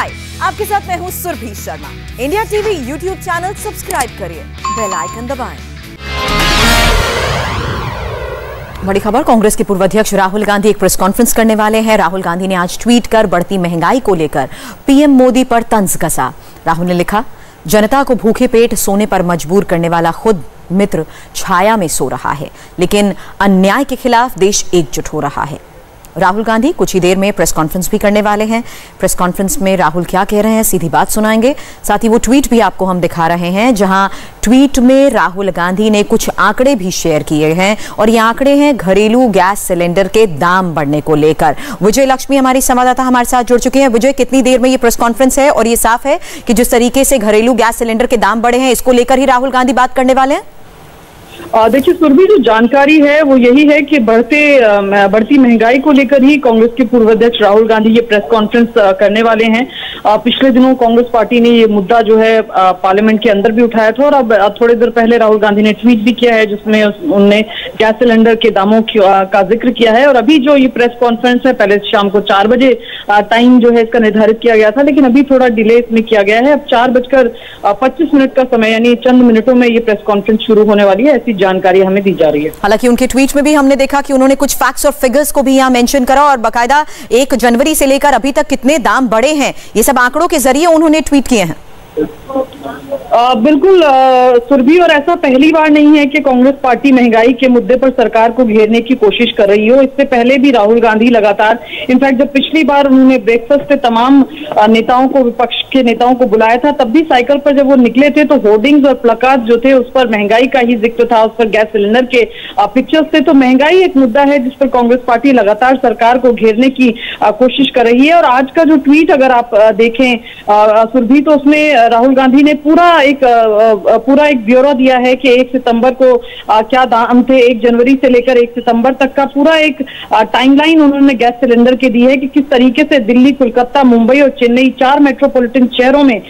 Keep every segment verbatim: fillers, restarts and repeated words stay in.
हाय, आपके साथ मैं हूँ सुरभी Sharma. India TV YouTube channel subscribe करिए, बेल आइकन दबाएं। बड़ी खबर, कांग्रेस के पूर्व अध्यक्ष राहुल गांधी एक प्रेस कॉन्फ्रेंस करने वाले हैं। राहुल गांधी ने आज ट्वीट कर बढ़ती महंगाई को लेकर पीएम मोदी पर तंज कसा। राहुल ने लिखा, जनता को भूखे पेट सोने पर मजबूर करने वाला खुद मित्र छाया में सो रहा है, लेकिन अन्याय के खिलाफ देश एकजुट हो रहा है। राहुल गांधी कुछ ही देर में प्रेस कॉन्फ्रेंस भी करने वाले हैं। प्रेस कॉन्फ्रेंस में राहुल क्या कह रहे हैं, सीधी बात सुनाएंगे। साथ ही वो ट्वीट भी आपको हम दिखा रहे हैं, जहां ट्वीट में राहुल गांधी ने कुछ आंकड़े भी शेयर किए हैं, और ये आंकड़े हैं घरेलू गैस सिलेंडर के दाम बढ़ने को लेकर। विजय लक्ष्मी हमारी संवाददाता हमारे साथ जुड़ चुके हैं। विजय, कितनी देर में ये प्रेस कॉन्फ्रेंस है, और ये साफ है कि जिस तरीके से घरेलू गैस सिलेंडर के दाम बढ़े हैं, इसको लेकर ही राहुल गांधी बात करने वाले हैं? देखिए सुरभि, जो जानकारी है वो यही है कि बढ़ते बढ़ती महंगाई को लेकर ही कांग्रेस के पूर्व अध्यक्ष राहुल गांधी ये प्रेस कॉन्फ्रेंस करने वाले हैं। पिछले दिनों कांग्रेस पार्टी ने ये मुद्दा जो है पार्लियामेंट के अंदर भी उठाया था, और अब थोड़ी देर पहले राहुल गांधी ने ट्वीट भी किया है, जिसमें उनने गैस सिलेंडर के दामों का जिक्र किया है। और अभी जो ये प्रेस कॉन्फ्रेंस है, पहले शाम को चार बजे टाइम जो है इसका निर्धारित किया गया था, लेकिन अभी थोड़ा डिले इसमें किया गया है। अब चार बजकर पच्चीस मिनट का समय, यानी चंद मिनटों में ये प्रेस कॉन्फ्रेंस शुरू होने वाली है, ऐसी जानकारी हमें दी जा रही है। हालांकि उनके ट्वीट में भी हमने देखा कि उन्होंने कुछ फैक्ट्स और फिगर्स को भी यहाँ मेंशन करा, और बकायदा एक जनवरी से लेकर अभी तक कितने दाम बढ़े हैं, ये सब आंकड़ों के जरिए उन्होंने ट्वीट किए हैं। आ, बिल्कुल सुरभि, और ऐसा पहली बार नहीं है कि कांग्रेस पार्टी महंगाई के मुद्दे पर सरकार को घेरने की कोशिश कर रही हो। इससे पहले भी राहुल गांधी लगातार, इनफैक्ट जब पिछली बार उन्होंने ब्रेकफास्ट पे तमाम नेताओं को, विपक्ष के नेताओं को बुलाया था, तब भी साइकिल पर जब वो निकले थे तो होर्डिंग्स और प्लकार्ड जो थे उस पर महंगाई का ही जिक्र था, उस पर गैस सिलेंडर के पिक्चर्स थे। तो महंगाई एक मुद्दा है जिस पर कांग्रेस पार्टी लगातार सरकार को घेरने की कोशिश कर रही है। और आज का जो ट्वीट अगर आप देखें सुरभि, तो उसमें राहुल गांधी ने पूरा एक पूरा एक ब्यौरा दिया है कि एक सितंबर को क्या दाम थे, एक जनवरी से लेकर एक सितंबर तक का पूरा एक टाइमलाइन उन्होंने गैस सिलेंडर के दी है कि किस तरीके से दिल्ली, कोलकाता, मुंबई और चेन्नई, चार मेट्रोपॉलिटन शहरों में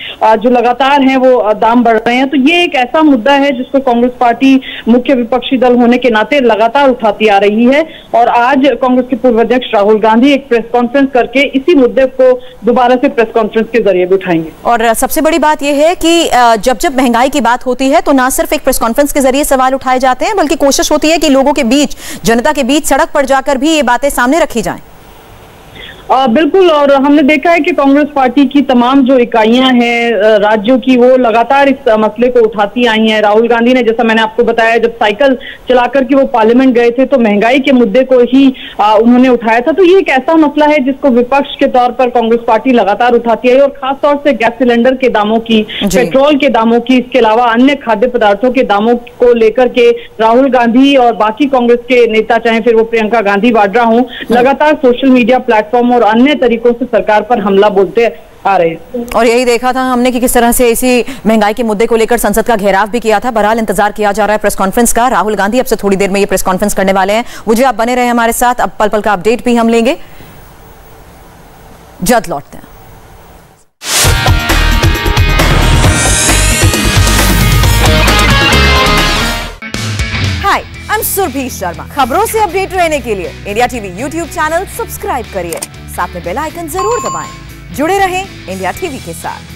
जो लगातार हैं वो दाम बढ़ रहे हैं। तो ये एक ऐसा मुद्दा है जिसको कांग्रेस पार्टी मुख्य विपक्षी दल होने के नाते लगातार उठाती आ रही है, और आज कांग्रेस के पूर्व अध्यक्ष राहुल गांधी एक प्रेस कॉन्फ्रेंस करके इसी मुद्दे को दोबारा से प्रेस कॉन्फ्रेंस के जरिए भी उठाएंगे। और सबसे बड़ी बात यह है कि जब जब महंगाई की बात होती है तो ना सिर्फ एक प्रेस कॉन्फ्रेंस के जरिए सवाल उठाए जाते हैं, बल्कि कोशिश होती है कि लोगों के बीच, जनता के बीच, सड़क पर जाकर भी ये बातें सामने रखी जाएं। आ, बिल्कुल, और हमने देखा है कि कांग्रेस पार्टी की तमाम जो इकाइयां हैं राज्यों की, वो लगातार इस मसले को उठाती आई हैं। राहुल गांधी ने, जैसा मैंने आपको बताया, जब साइकिल चलाकर कि वो पार्लियामेंट गए थे तो महंगाई के मुद्दे को ही आ, उन्होंने उठाया था। तो ये एक ऐसा मसला है जिसको विपक्ष के तौर पर कांग्रेस पार्टी लगातार उठाती है, और खासतौर से गैस सिलेंडर के दामों की, पेट्रोल के दामों की, इसके अलावा अन्य खाद्य पदार्थों के दामों को लेकर के राहुल गांधी और बाकी कांग्रेस के नेता, चाहे फिर वो प्रियंका गांधी वाड्रा हों, लगातार सोशल मीडिया प्लेटफॉर्म और अन्य तरीकों से सरकार पर हमला बोलते आ रहे हैं। और यही देखा था हमने कि किस तरह से इसी महंगाई के मुद्दे को लेकर संसद का घेराव भी किया था। बहरहाल इंतजार किया जा रहा है प्रेस कॉन्फ्रेंस का। राहुल गांधी अब से थोड़ी देर में ये प्रेस कॉन्फ्रेंस करने वाले हैं। मुझे आप बने रहे हमारे साथ, अब पल पल का अपडेट भी हम लेंगे। जल्द लौटते हैं। हाय, आई एम सुरभी शर्मा। खबरों से अपडेट रहने के लिए India TV YouTube channel subscribe करिए, साथ में बेल आइकन जरूर दबाएं। जुड़े रहें इंडिया टीवी के साथ।